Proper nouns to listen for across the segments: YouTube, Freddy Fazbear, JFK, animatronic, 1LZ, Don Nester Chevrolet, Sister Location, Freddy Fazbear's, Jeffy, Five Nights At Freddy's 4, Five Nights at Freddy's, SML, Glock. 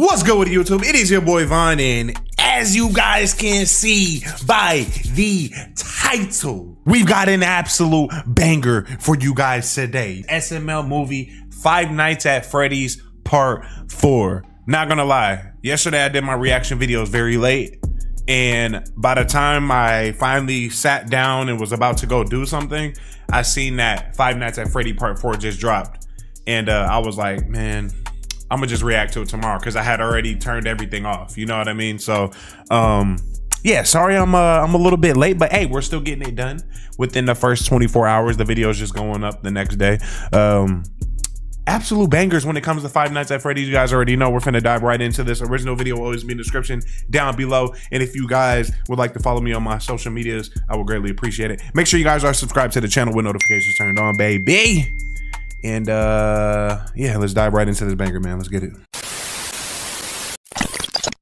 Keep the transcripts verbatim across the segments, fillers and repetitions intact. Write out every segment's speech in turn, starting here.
What's good with YouTube? It is your boy Vaughn, and as you guys can see by the title, we've got an absolute banger for you guys today. S M L movie, Five Nights at Freddy's Part four. Not gonna lie, yesterday I did my reaction videos very late, and by the time I finally sat down and was about to go do something, I seen that Five Nights at Freddy Part four just dropped. And uh, I was like, man, I'm gonna just react to it tomorrow because I had already turned everything off. You know what I mean? So, um, yeah, sorry I'm uh, I'm a little bit late, but hey, we're still getting it done within the first twenty-four hours. The video's just going up the next day. Um, absolute bangers when it comes to Five Nights at Freddy's. You guys already know we're finna dive right into this. Original video will always be in the description down below. And if you guys would like to follow me on my social medias, I would greatly appreciate it. Make sure you guys are subscribed to the channel with notifications turned on, baby. And uh, yeah, let's dive right into this banger, man. Let's get it.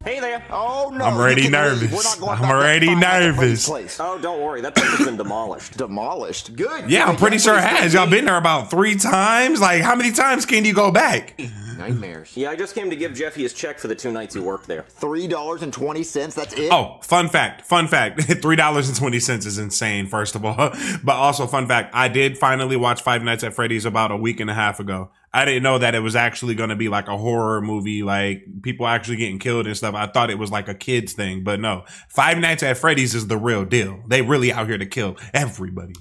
Hey there. Oh, no. I'm already nervous. I'm already nervous. Oh, don't worry. That place has been demolished. Demolished? Good. Yeah, I'm pretty sure it has. Y'all been there about three times. Like, how many times can you go back? Nightmares. Yeah, I just came to give Jeffy his check for the two nights he worked there. three dollars and twenty cents, that's it? Oh, fun fact, fun fact. three dollars and twenty cents is insane, first of all. But also, fun fact, I did finally watch Five Nights at Freddy's about a week and a half ago. I didn't know that it was actually going to be like a horror movie, like people actually getting killed and stuff. I thought it was like a kid's thing, but no. Five Nights at Freddy's is the real deal. They really out here to kill everybody.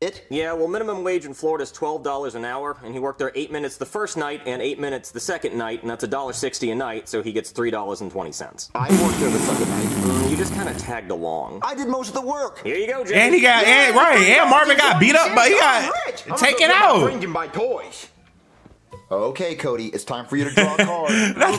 It? Yeah, well, minimum wage in Florida is twelve dollars an hour, and he worked there eight minutes the first night and eight minutes the second night, and that's a dollar sixty a night, so he gets three dollars and twenty cents. I worked there the second night. You just kind of tagged along. I did most of the work. Here you go, Jay. And he got, yeah, and, right, and Marvin got beat up, but he got taken out. I'm bringing my toys. Okay, Cody, it's time for you to draw a card.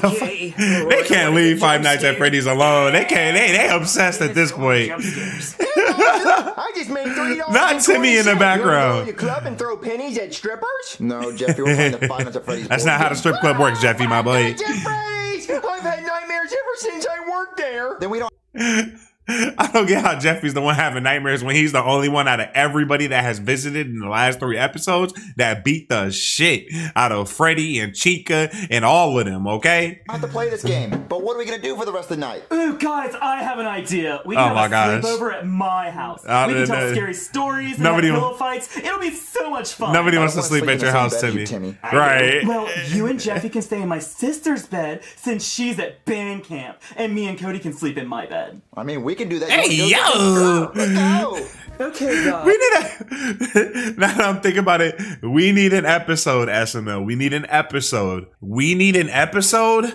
Okay. They can't leave Five Nights at Freddy's alone. They can't. They they obsessed at this point. I just made three dollars. Not Timmy in the background. You go to the club and throw pennies at strippers? No, Jeffy, we're playing the Five Nights at Freddy's. That's not how the strip club works, Jeffy, my boy. I've had nightmares ever since I worked there. Then we don't. I don't get how Jeffy's the one having nightmares when he's the only one out of everybody that has visited in the last three episodes that beat the shit out of Freddy and Chica and all of them, okay? I have to play this game, but what are we going to do for the rest of the night? Ooh, guys, I have an idea. We can oh have my a sleepover at my house. Uh, we can tell uh, scary stories and nobody have pillow fights. It'll be so much fun. Nobody wants to sleep, sleep at your house, Timmy. You, Timmy. Right. Well, you and Jeffy can stay in my sister's bed since she's at band camp, and me and Cody can sleep in my bed. I mean, we We can do that. Hey, yo! Go. Go. Okay, guys. We need a. Now that I'm thinking about it, we need an episode, S M L. We need an episode. We need an episode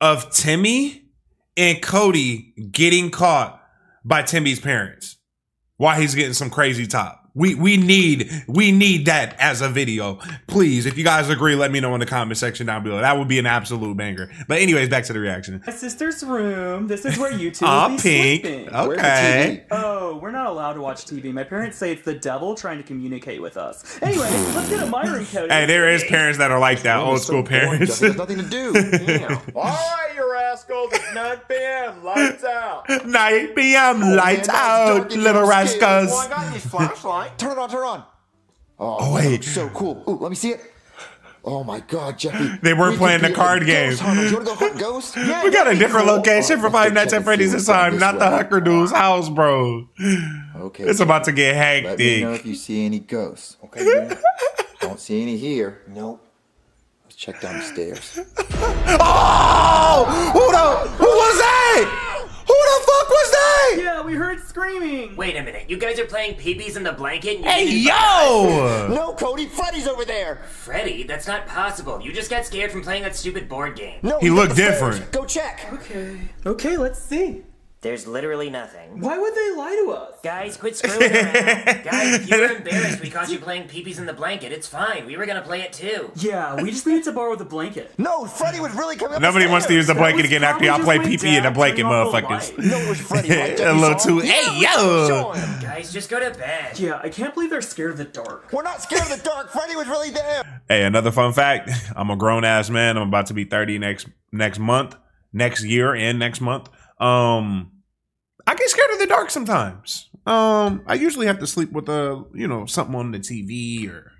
of Timmy and Cody getting caught by Timmy's parents while he's getting some crazy top. We we need we need that as a video. Please, if you guys agree, let me know in the comment section down below. That would be an absolute banger. But anyways, back to the reaction. My sister's room. This is where you two will be pink. Sleeping. Okay. Oh, we're not allowed to watch T V. My parents say it's the devil trying to communicate with us. Anyway, let's get a my room, Cody. Hey, there is parents that are like that. Old school parents. There's nothing to do. Damn. All right, you rascals. It's nine P M Lights out. nine P M Oh, lights man, out, little rascals. Well, I got these flashlights. Turn it on, turn it on. Oh, oh wait. That looks so cool. Ooh, let me see it. Oh my God, Jeffy. They weren't we playing the card game. Ghost, do you want to go hunt ghosts? Yeah, we got a different cool. location oh, for Five Nights at Freddy's this time, not way. the Hucker Dude's house, bro. Okay. It's about to get hectic. Let me know if you see any ghosts. Okay, man. Don't see any here. Nope. Let's check down the stairs. Oh! Who the, who was that? Who the fuck was that? Yeah, we heard screaming. Wait a minute. You guys are playing P B's in the blanket? And you hey, yo! No, Cody. Freddy's over there. Freddy? That's not possible. You just got scared from playing that stupid board game. No, he looked different. Go check. Okay. Okay, let's see. There's literally nothing. Why would they lie to us? Guys, quit screwing around. Guys, if you were embarrassed we caught you playing Pee-Pee's in the blanket, it's fine. We were going to play it too. Yeah, we just needed to borrow the blanket. No, Freddy was really coming up Nobody wants to use the blanket again after y'all play Pee-Pee in the blanket, motherfuckers. No, it was Freddy. A little too. Hey, yo! Guys, just go to bed. Yeah, I can't believe they're scared of the dark. We're not scared of the dark. Freddy was really there. Hey, another fun fact. I'm a grown-ass man. I'm about to be thirty next next month, next year, and next month. Um, I get scared of the dark sometimes. Um, I usually have to sleep with a, you know, something on the T V or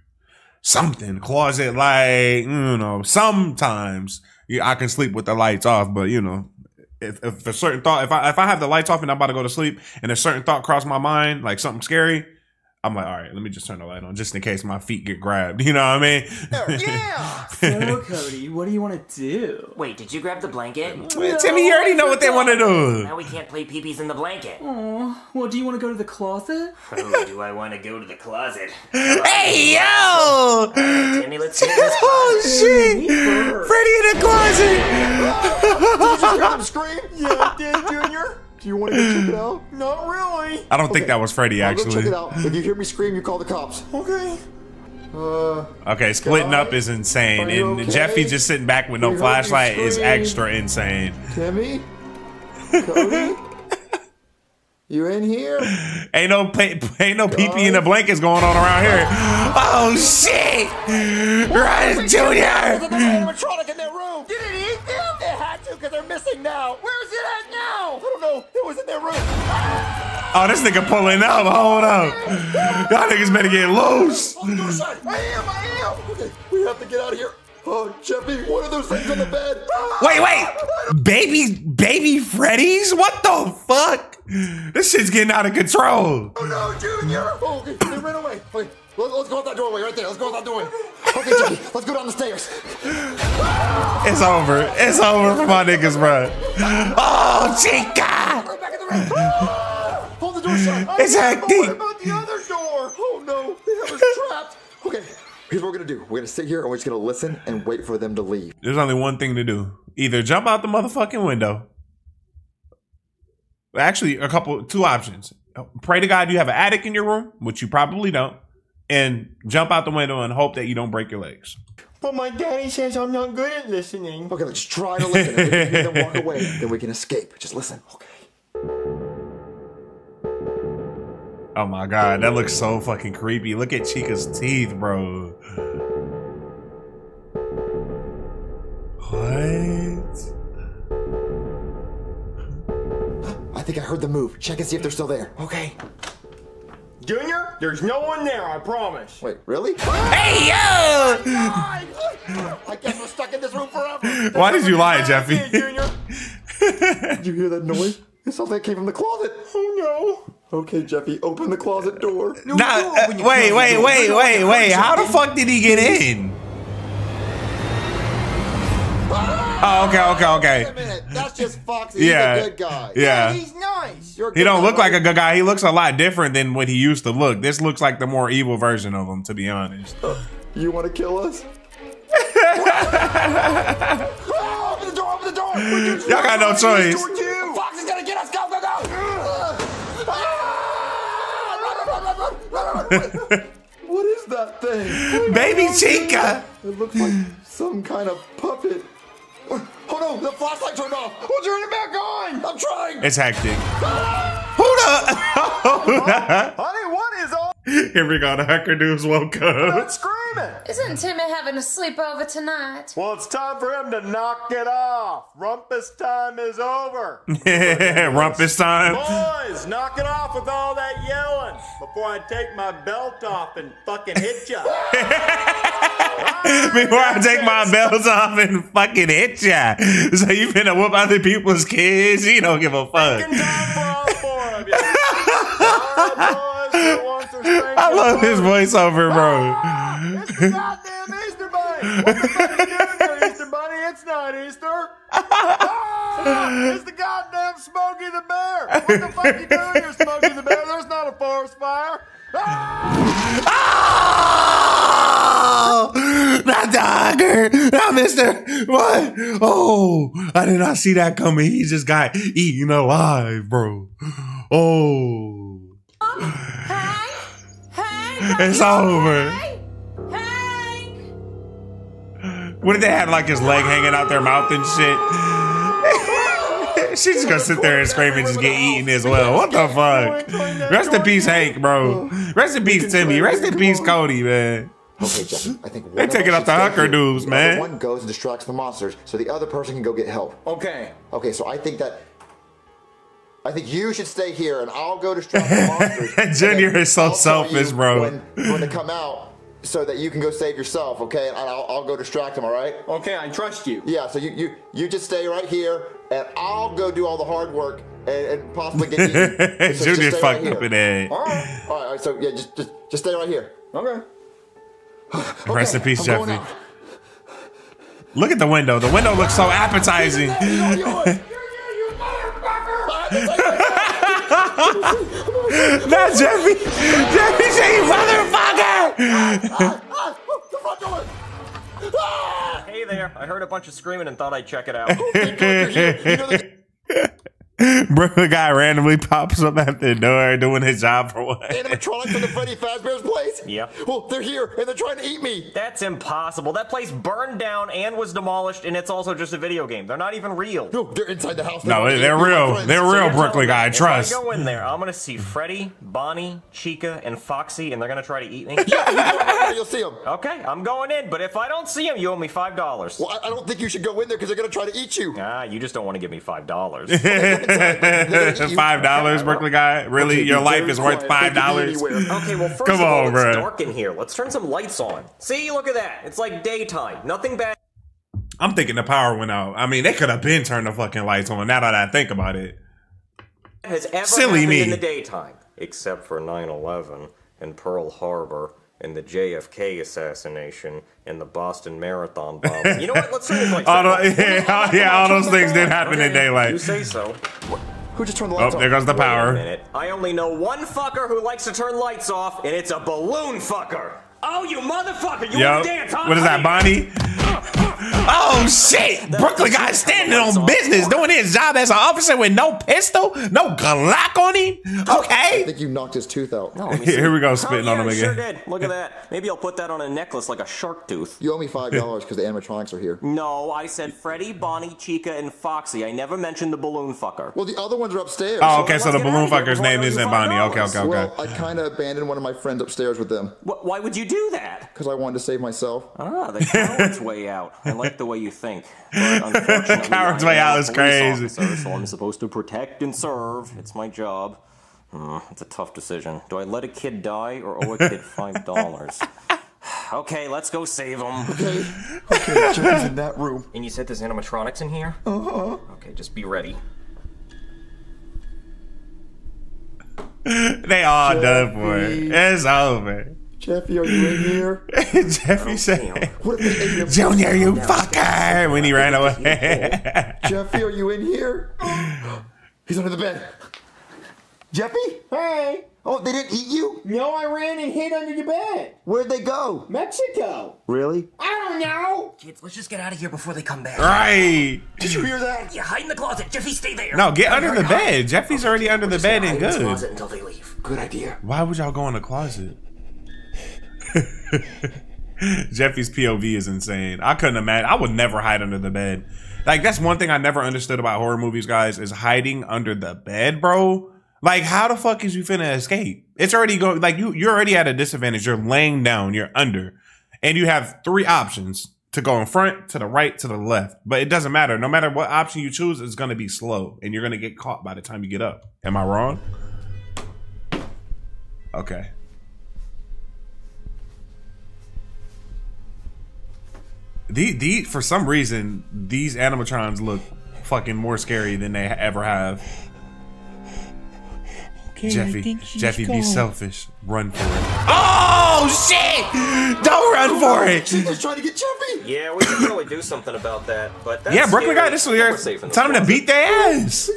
something, closet light, you know, sometimes yeah, I can sleep with the lights off, but you know, if, if a certain thought, if I, if I have the lights off and I'm about to go to sleep and a certain thought crossed my mind, like something scary, I'm like, all right, let me just turn the light on just in case my feet get grabbed. You know what I mean? Oh, yeah. So, Cody, what do you want to do? Wait, did you grab the blanket? Well, no, Timmy, you already know what they want to do. Now we can't play pee-pees in the blanket. Aw, well, do you want to go to the closet? Oh, do I want to go to the closet? Well, hey, yo! Right, Timmy, let's get this oh, shit! Freddy in the closet! Oh, did you grab Scream? Yeah, Dan Junior? Do you want to go check it out? Not really. I don't okay. think that was Freddy, actually. Go check it out. If you hear me scream, you call the cops. Okay. Uh, okay, splitting guy, up is insane. And okay? Jeffy just sitting back with no you flashlight is extra insane. Timmy? Cody? You in here? Ain't no pee ain't no pee-pee in the blankets going on around here. Oh, shit! Ryan Junior! There's another animatronic in that room! Did it eat them? They had to, because they're missing now. Where is it at now? I don't know. It was in that room. Oh, this nigga pulling up. Hold up. Y'all niggas better get loose. I am, I am. Okay, we have to get out of here. Oh, Jeffy, what are those things on the bed? Wait, wait. Baby, baby Freddy's? What the fuck? This shit's getting out of control. Oh no, Junior! Oh, okay, they ran away. Wait, let's go out that doorway right there. Let's go out that doorway. Okay, Jimmy, let's go down the stairs. It's over. It's over for my niggas, bro. Oh, Chica! Right back in the room. Ah, hold the door shut. It's hectic. What about the other door? Oh no, they have us trapped. Okay, here's what we're gonna do. We're gonna sit here and we're just gonna listen and wait for them to leave. There's only one thing to do. Either jump out the motherfucking window. Actually, a couple, two options. Pray to God you have an attic in your room, which you probably don't, and jump out the window and hope that you don't break your legs. But my daddy says I'm not good at listening. Okay, let's try to listen. If we can walk away, then we can escape. Just listen. Okay. Oh my God, that looks so fucking creepy. Look at Chica's teeth, bro. What? I think I heard them move. Check and see if they're still there. Okay. Junior, there's no one there, I promise. Wait, really? Hey, yo! Oh, I guess we're stuck in this room forever. There's Why did you lie, Jeffy? Junior. Did you hear that noise? It sounds like it came from the closet. Oh, no. Okay, Jeffy, open the closet door. No, nah, uh, wait, wait, wait, wait, wait, wait. How the fuck did he get in? Oh, okay, okay, okay. Wait a minute. That's just Foxy. He's yeah. a good guy. Yeah. yeah he's nice. You're a good he don't guy, look right? like a good guy. He looks a lot different than what he used to look. This looks like the more evil version of him, to be honest. You want to kill us? Oh, open the door, open the door. Y'all got no choice. Foxy's going to get us. Go, go, go. Ah, run, run, run, run, run, run. What is that thing? Baby Chica. It looks like some kind of puppet. Oh no, the flashlight turned off. We'll turn it back on. I'm trying. It's hectic. Ah! Who the? Honey, honey, what is all? Here we go. The hacker dudes woke up. It's screaming. Isn't Timmy having a sleepover tonight? Well, it's time for him to knock it off. Rumpus time is over. Yeah, rumpus time. Boys, knock it off with all that yelling before I take my belt off and fucking hit ya. Before I take my belts off and fucking hit ya. So you finna whoop other people's kids? You don't give a fuck. I love his voiceover, bro. Ah, it's the goddamn Easter Bunny. What the fuck are you doing, Easter Bunny? It's not Easter. Ah, it's the goddamn Smokey the Bear. What the fuck are you doing here, Smokey the Bear? There's not a forest fire. Ah! Oh, not the hacker, not Mister What? Oh, I did not see that coming. He just got eaten alive, bro. Oh. Hey, hey, it's over. Hey, hey. What if they had like his leg hanging out their mouth and shit? She's just gonna sit there and scream and just get eaten as well. What the fuck? Rest in peace, Hank, bro. Rest in peace, Timmy. Rest in peace, Cody, man. Okay, Jeffy, I think one they taking out the hunker dudes, man. One goes and distracts the monsters, so the other person can go get help. Okay. Okay, so I think that I think you should stay here, and I'll go distract the monsters. Junior is so selfish, bro. When, when they come out, so that you can go save yourself, okay? And I'll, I'll go distract him, all right? Okay, I trust you. Yeah, so you, you, you just stay right here, and I'll go do all the hard work and, and possibly get you. So Junior fucked right up in it. All right. All right, all right, so yeah, just, just, just stay right here. Okay. Okay, rest in peace, I'm Jeffrey. Look at the window. The window looks so appetizing. Not Jeffy. Jeffy said, you motherfucker! The front door! Hey there. I heard a bunch of screaming and thought I'd check it out. Bro, the guy randomly pops up at the door doing his job for what? Animatronics from the Freddy Fazbear's place? Yeah. Well, they're here and they're trying to eat me. That's impossible. That place burned down and was demolished, and it's also just a video game. They're not even real. No, they're inside the house. They no, they're real. They're so real, Brooklyn guy. I trust. If I go in there, I'm going to see Freddy, Bonnie, Chica, and Foxy, and they're going to try to eat me. Yeah, you'll see them. Okay, I'm going in, but if I don't see them, you owe me five dollars. Well, I don't think you should go in there because they're going to try to eat you. Ah, you just don't want to give me five dollars. Five dollars, Brooklyn guy. Really, your life is worth five dollars. Okay, well, first of all, it's dark in here. Let's turn some lights on. See, look at that. It's like daytime. Nothing bad. I'm thinking the power went out. I mean, they could have been turned the fucking lights on. Now that I think about it, has ever happened in the daytime, except for nine eleven and Pearl Harbor and the J F K assassination and the Boston Marathon bombing. You know what? Let's see if like all the, yeah, yeah, all those things did happen okay, in daylight. You say so. Who just turned the lights off? Oh, there goes the power. Wait a minute. I only know one fucker who likes to turn lights off, and it's a balloon fucker. Oh, you motherfucker! You want to dance, huh? What is that, Bonnie? Oh shit! Brooklyn guy standing on business, doing his job as an officer with no pistol, no Glock on him. Okay. I think you knocked his tooth out. No, here we go, spitting oh, yeah, on him again. Sure did. Look at that. Maybe I'll put that on a necklace like a shark tooth. You owe me five dollars because the animatronics are here. No, I said Freddy, Bonnie, Chica, and Foxy. I never mentioned the balloon fucker. Well, the other ones are upstairs. Oh, okay. So, so the balloon fucker's name isn't Bonnie. Okay, okay, okay. Well, I kind of abandoned one of my friends upstairs with them. What, why would you do that? Because I wanted to save myself. Ah, the coward's way out. I like the way you think. Coward's way out is crazy. Officer, so I'm supposed to protect and serve. It's my job. Hmm, it's a tough decision. Do I let a kid die or owe a kid five dollars? Okay, let's go save him. Okay, okay, Jeff's in that room. And you said there's animatronics in here? Uh-huh. Okay, just be ready. They all Jeffy. Done for it. It's over. Jeffy, are you in here? Jeffy said, what if Junior, you fucker! When he ran away. Jeffy, are you in here? He's under the bed. Jeffy? Hey! Oh, they didn't eat you? No, I ran and hid under the bed. Where'd they go? Mexico. Really? I don't know. Kids, let's just get out of here before they come back. Right. Did you hear that? Yeah, hide in the closet. Jeffy, stay there. No, get under the bed. Jeffy's already under the bed and good. Hide in the closet until they leave. Good idea. Why would y'all go in the closet? Jeffy's P O V is insane. I couldn't imagine. I would never hide under the bed. Like, that's one thing I never understood about horror movies, guys, is hiding under the bed, bro. Like, how the fuck is you finna escape? It's already going, like, you, you're already at a disadvantage. You're laying down, you're under, and you have three options to go in front, to the right, to the left. But it doesn't matter. No matter what option you choose, it's gonna be slow, and you're gonna get caught by the time you get up. Am I wrong? Okay. The, the, for some reason, these animatrons look fucking more scary than they ever have. Okay, Jeffy, Jeffy, gone. Be selfish. Run for it. Oh, shit! Don't run for it! She was trying to get Jeffy! Yeah, we should probably do something about that. But that's yeah, Brooklyn guy, this was your time to beat their ass!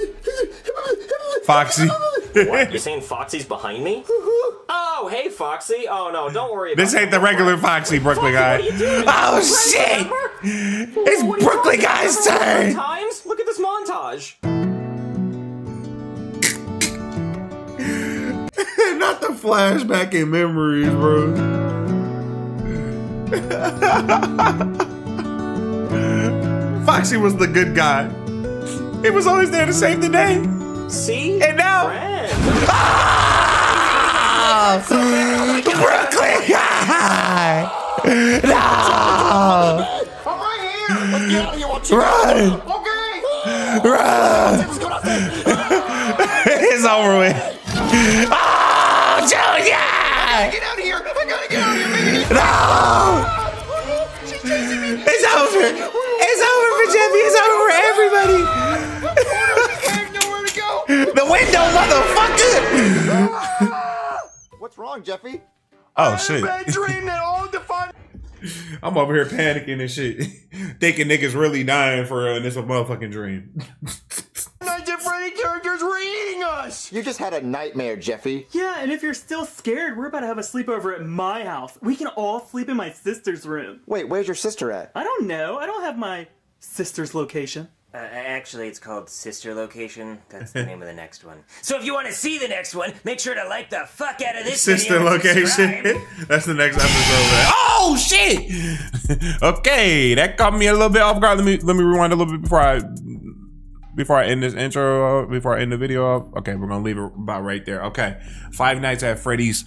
Foxy. What? You're saying Foxy's behind me? Oh, hey, Foxy. Oh, no, don't worry about it. This ain't the regular Foxy, Brooklyn guy. What are you doing? Oh, shit! It's Brooklyn guy's turn! Times? Look at this montage. Not the flashback in memories, bro. Foxy was the good guy. It was always there to save the day. See? And now... Ah! Oh, Brooklyn guy! No! I'm right here! Let's get out of here, watch you. Run! Okay! Run! It's over with. Ah! Junior! guy. Get out of here. I gotta get out of here. No! She's chasing me. It's over. It's over for Jeffy. It's over for everybody. I have nowhere to go. The window, motherfucker. What's wrong, Jeffy? Oh, shit. I had a bad dream that all defined. I'm over here panicking and shit, thinking niggas really dying for uh, this motherfucking dream. Nights at Freddy characters were eating us! You just had a nightmare, Jeffy. Yeah, and if you're still scared, we're about to have a sleepover at my house. We can all sleep in my sister's room. Wait, where's your sister at? I don't know. I don't have my sister's location. Uh, actually, it's called Sister Location. That's the name of the next one. So if you want to see the next one, make sure to like the fuck out of this Sister video Location. That's the next episode. Right? Oh, shit! Okay, that caught me a little bit off guard. Let me, let me rewind a little bit before I... Before I end this intro, before I end the video up, okay, we're gonna leave it about right there. Okay, Five Nights at Freddy's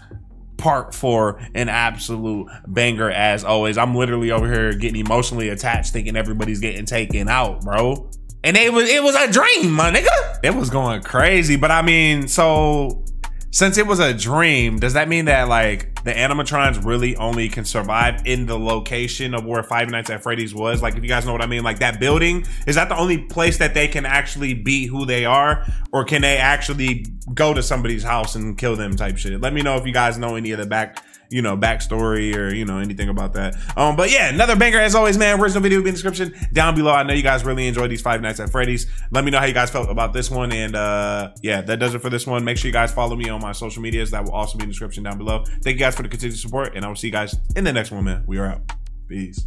Part Four, an absolute banger as always. I'm literally over here getting emotionally attached, thinking everybody's getting taken out, bro. And it was it was a dream, my nigga. It was going crazy, but I mean, so since it was a dream, does that mean that like the animatrons really only can survive in the location of where Five Nights at Freddy's was? Like, if you guys know what I mean, like that building, is that the only place that they can actually be who they are? Or can they actually go to somebody's house and kill them type shit? Let me know if you guys know any of the back, you know, backstory or, you know, anything about that. Um, but yeah, another banger as always, man. Original video will be in the description down below. I know you guys really enjoyed these Five Nights at Freddy's. Let me know how you guys felt about this one. And uh, yeah, that does it for this one. Make sure you guys follow me on my social medias. That will also be in the description down below. Thank you guys for the continued support, and I will see you guys in the next one, man. We are out. Peace.